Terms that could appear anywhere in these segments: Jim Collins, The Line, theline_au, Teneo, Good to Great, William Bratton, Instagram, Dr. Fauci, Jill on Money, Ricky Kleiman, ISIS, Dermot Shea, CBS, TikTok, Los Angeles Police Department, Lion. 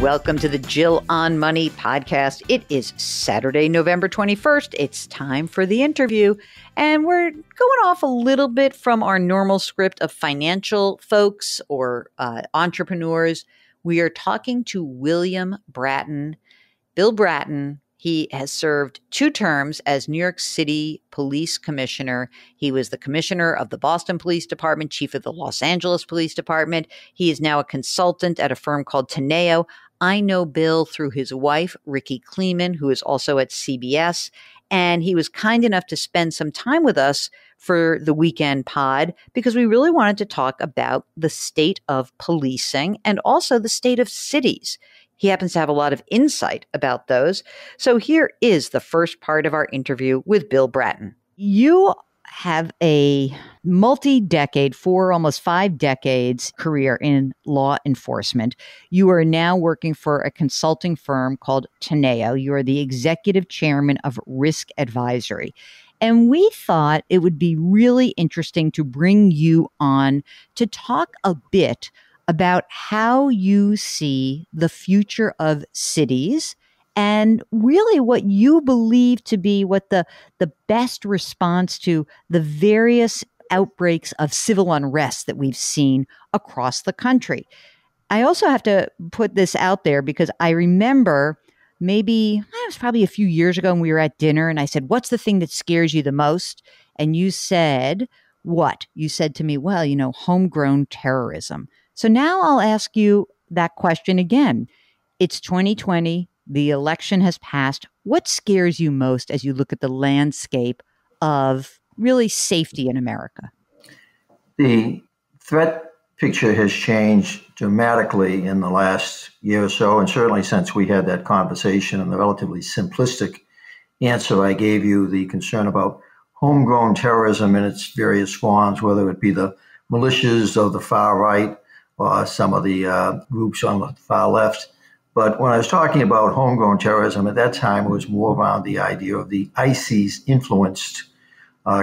Welcome to the Jill on Money podcast. It is Saturday, November 21st. It's time for the interview. And we're going off a little bit from our normal script of financial folks or entrepreneurs. We are talking to William Bratton, Bill Bratton. He has served 2 terms as New York City Police Commissioner. He was the commissioner of the Boston Police Department, chief of the Los Angeles Police Department. He is now a consultant at a firm called Teneo. I know Bill through his wife, Ricky Kleiman, who is also at CBS. And he was kind enough to spend some time with us for the weekend pod because we really wanted to talk about the state of policing and also the state of cities. He happens to have a lot of insight about those. So here is the first part of our interview with Bill Bratton. You have a multi-decade, 4, almost 5 decades career in law enforcement. You are now working for a consulting firm called Teneo. You are the executive chairman of Risk Advisory. And we thought it would be really interesting to bring you on to talk a bit about how you see the future of cities and really what you believe to be what the best response to the various outbreaks of civil unrest that we've seen across the country. I also have to put this out there because I remember maybe, it was probably a few years ago and we were at dinner and I said, what's the thing that scares you the most? And you said, what? You said to me, well, you know, homegrown terrorism. So now I'll ask you that question again. It's 2020. The election has passed. What scares you most as you look at the landscape of really safety in America? The threat picture has changed dramatically in the last year or so, and certainly since we had that conversation and the relatively simplistic answer I gave you, the concern about homegrown terrorism in its various forms, whether it be the militias or the far right, or some of the groups on the far left. But when I was talking about homegrown terrorism at that time, it was more around the idea of the ISIS-influenced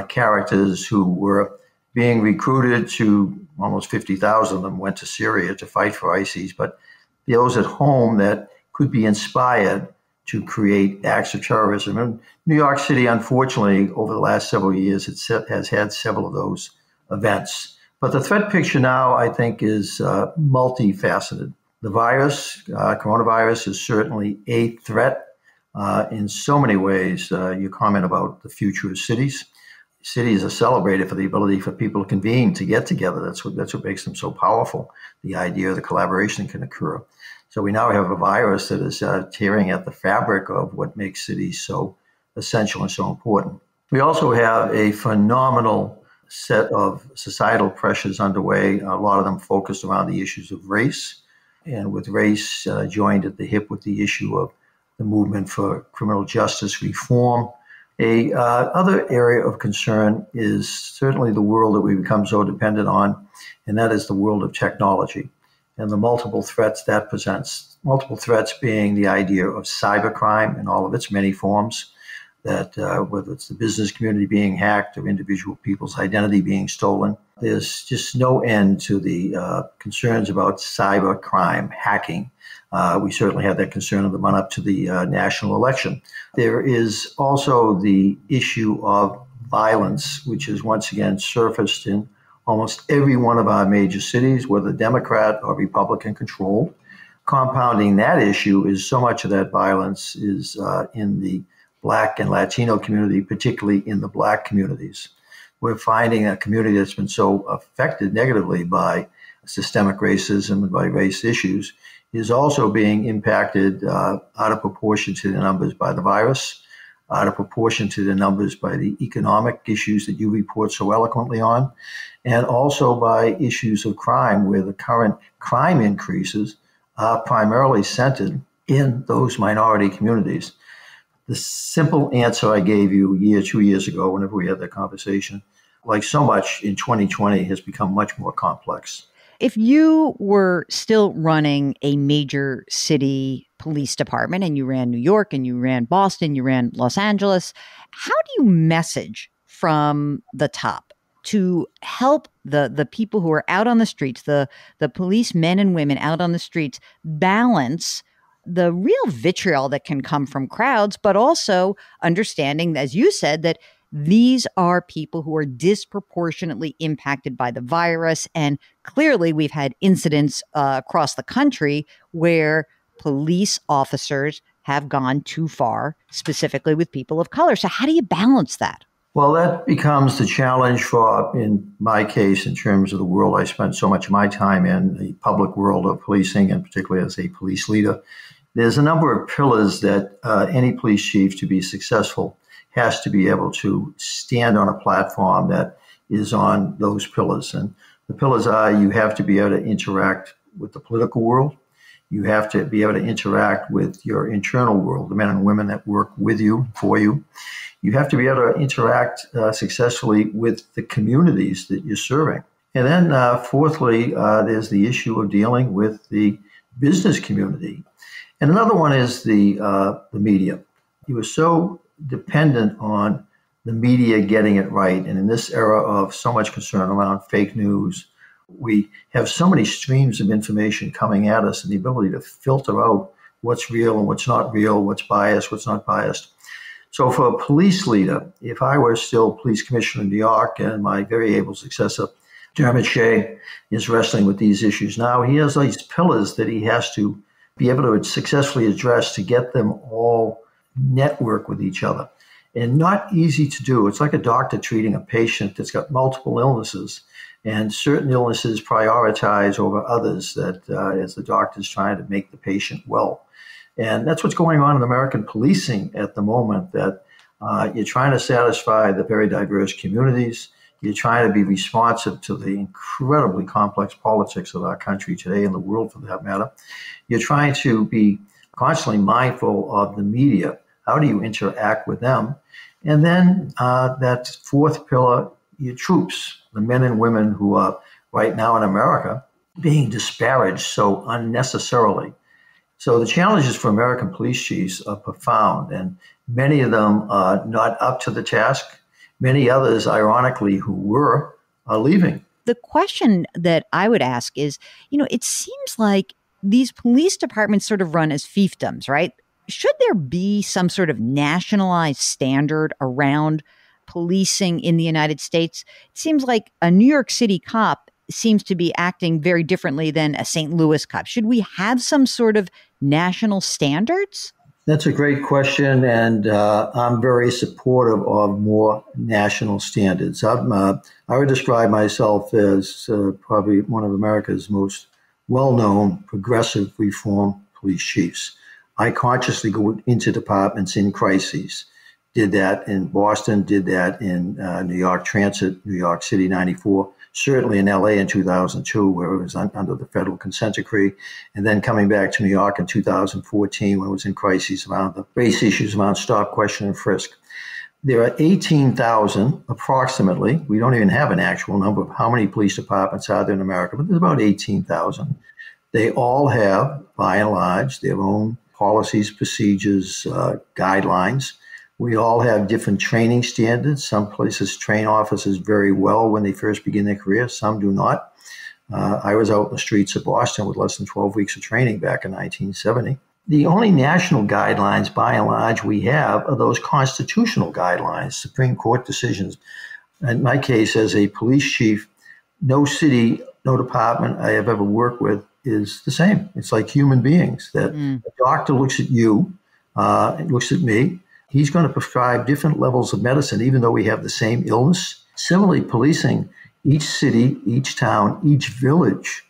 characters who were being recruited to, almost 50,000 of them went to Syria to fight for ISIS, but those at home that could be inspired to create acts of terrorism. And New York City, unfortunately, over the last several years, has had several of those events. But the threat picture now, I think, is multifaceted. The virus, coronavirus, is certainly a threat in so many ways. Your comment about the future of cities. Cities are celebrated for the ability for people to convene, to get together. That's what makes them so powerful, the idea of the collaboration can occur. So we now have a virus that is tearing at the fabric of what makes cities so essential and so important. We also have a phenomenal set of societal pressures underway, a lot of them focused around the issues of race, and with race joined at the hip with the issue of the movement for criminal justice reform. Another area of concern is certainly the world that we become so dependent on, and that is the world of technology and the multiple threats that presents, multiple threats being the idea of cybercrime in all of its many forms, that whether it's the business community being hacked or individual people's identity being stolen, there's just no end to the concerns about cyber crime, hacking. We certainly had that concern in the run up to the national election. There is also the issue of violence, which is once again surfaced in almost every one of our major cities, whether Democrat or Republican controlled. Compounding that issue is so much of that violence is in the Black and Latino community, particularly in the Black communities. We're finding a community that's been so affected negatively by systemic racism and by race issues is also being impacted out of proportion to the numbers by the virus, out of proportion to the numbers by the economic issues that you report so eloquently on, and also by issues of crime, where the current crime increases are primarily centered in those minority communities. The simple answer I gave you 2 years ago, whenever we had that conversation, like so much in 2020, has become much more complex. If you were still running a major city police department, and you ran New York, and you ran Boston, you ran Los Angeles, how do you message from the top to help the people who are out on the streets, the police men and women out on the streets, balance the real vitriol that can come from crowds, but also understanding, as you said, that these are people who are disproportionately impacted by the virus. And clearly we've had incidents across the country where police officers have gone too far, specifically with people of color. So how do you balance that? Well, that becomes the challenge for, in my case, in terms of the world I spent so much of my time in, the public world of policing, and particularly as a police leader. There's a number of pillars that any police chief, to be successful, has to be able to stand on a platform that is on those pillars. And the pillars are, you have to be able to interact with the political world. You have to be able to interact with your internal world, the men and women that work with you, for you. You have to be able to interact successfully with the communities that you're serving. And then fourthly, there's the issue of dealing with the business community. And another one is the media. You are so dependent on the media getting it right. And in this era of so much concern around fake news, we have so many streams of information coming at us, and the ability to filter out what's real and what's not real, what's biased, what's not biased. So for a police leader, if I were still police commissioner in New York, and my very able successor, Dermot Shea, is wrestling with these issues now, he has these pillars that he has to be able to successfully address to get them all network with each other. And not easy to do. It's like a doctor treating a patient that's got multiple illnesses, and certain illnesses prioritize over others that as the doctor's trying to make the patient well. And that's what's going on in American policing at the moment, that you're trying to satisfy the very diverse communities. You're trying to be responsive to the incredibly complex politics of our country today and the world for that matter. You're trying to be constantly mindful of the media. How do you interact with them? And then that fourth pillar, your troops, the men and women who are right now in America being disparaged so unnecessarily. So the challenges for American police chiefs are profound, and many of them are not up to the task. Many others, ironically, who were, are leaving. The question that I would ask is, you know, it seems like these police departments sort of run as fiefdoms, right? Should there be some sort of nationalized standard around policing in the United States? It seems like a New York City cop seems to be acting very differently than a St. Louis cop. Should we have some sort of national standards? That's a great question, and I'm very supportive of more national standards. I would describe myself as probably one of America's most well-known progressive reform police chiefs. I consciously go into departments in crises. Did that in Boston, did that in New York Transit, New York City, 94, certainly in LA in 2002, where it was under the federal consent decree, and then coming back to New York in 2014 when it was in crises around the race issues, around stop, question, and frisk. There are 18,000 approximately. We don't even have an actual number of how many police departments are there in America, but there's about 18,000. They all have, by and large, their own policies, procedures, guidelines. We all have different training standards. Some places train officers very well when they first begin their career. Some do not. I was out in the streets of Boston with less than 12 weeks of training back in 1970. The only national guidelines, by and large, we have are those constitutional guidelines, Supreme Court decisions. In my case, as a police chief, no city, no department I have ever worked with is the same. It's like human beings, that a doctor looks at you, looks at me. He's going to prescribe different levels of medicine, even though we have the same illness. Similarly, policing, each city, each town, each village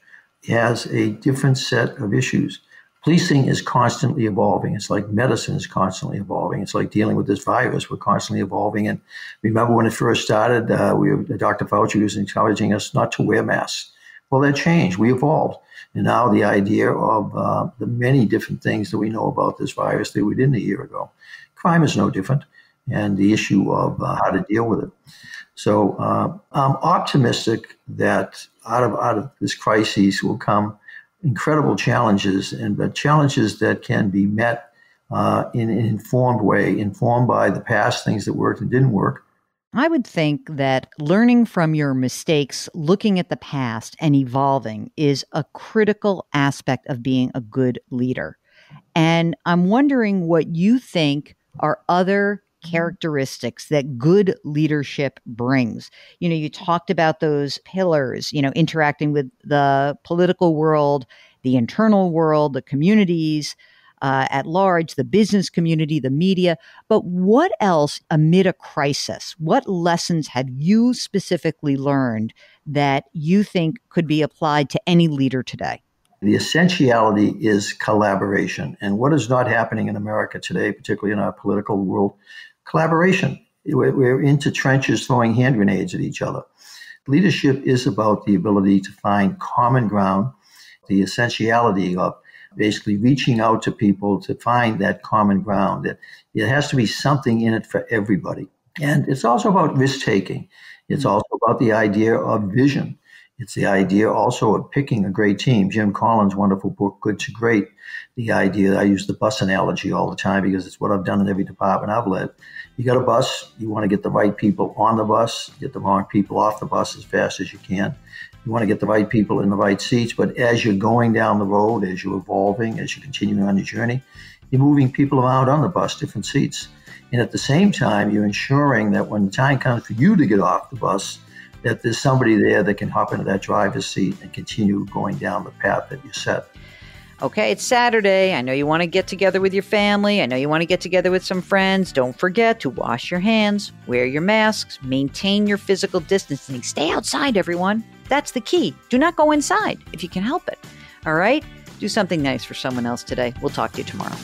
has a different set of issues. Policing is constantly evolving. It's like medicine is constantly evolving. It's like dealing with this virus. We're constantly evolving. And remember when it first started, Dr. Fauci was encouraging us not to wear masks. Well, that changed. We evolved. And now the idea of the many different things that we know about this virus that we didn't a year ago. Crime is no different, and the issue of how to deal with it. So I'm optimistic that out of this crisis will come incredible challenges, and but challenges that can be met in an informed way, informed by the past things that worked and didn't work, I would think that learning from your mistakes, looking at the past, and evolving is a critical aspect of being a good leader. And I'm wondering what you think are other characteristics that good leadership brings. You know, you talked about those pillars, you know, interacting with the political world, the internal world, the communities at large, the business community, the media. But what else amid a crisis? What lessons have you specifically learned that you think could be applied to any leader today? The essentiality is collaboration. And what is not happening in America today, particularly in our political world? Collaboration. We're into trenches throwing hand grenades at each other. Leadership is about the ability to find common ground, the essentiality of basically reaching out to people to find that common ground. It has to be something in it for everybody. And it's also about risk-taking. It's also about the idea of vision. It's the idea also of picking a great team. Jim Collins' wonderful book, Good to Great, the idea, I use the bus analogy all the time because it's what I've done in every department I've led. You got a bus, you want to get the right people on the bus, get the wrong people off the bus as fast as you can. You want to get the right people in the right seats, but as you're going down the road, as you're evolving, as you're continuing on your journey, you're moving people around on the bus, different seats. And at the same time, you're ensuring that when the time comes for you to get off the bus, that there's somebody there that can hop into that driver's seat and continue going down the path that you set. Okay, it's Saturday. I know you want to get together with your family. I know you want to get together with some friends. Don't forget to wash your hands, wear your masks, maintain your physical distancing. Stay outside, everyone. That's the key. Do not go inside if you can help it. All right? Do something nice for someone else today. We'll talk to you tomorrow.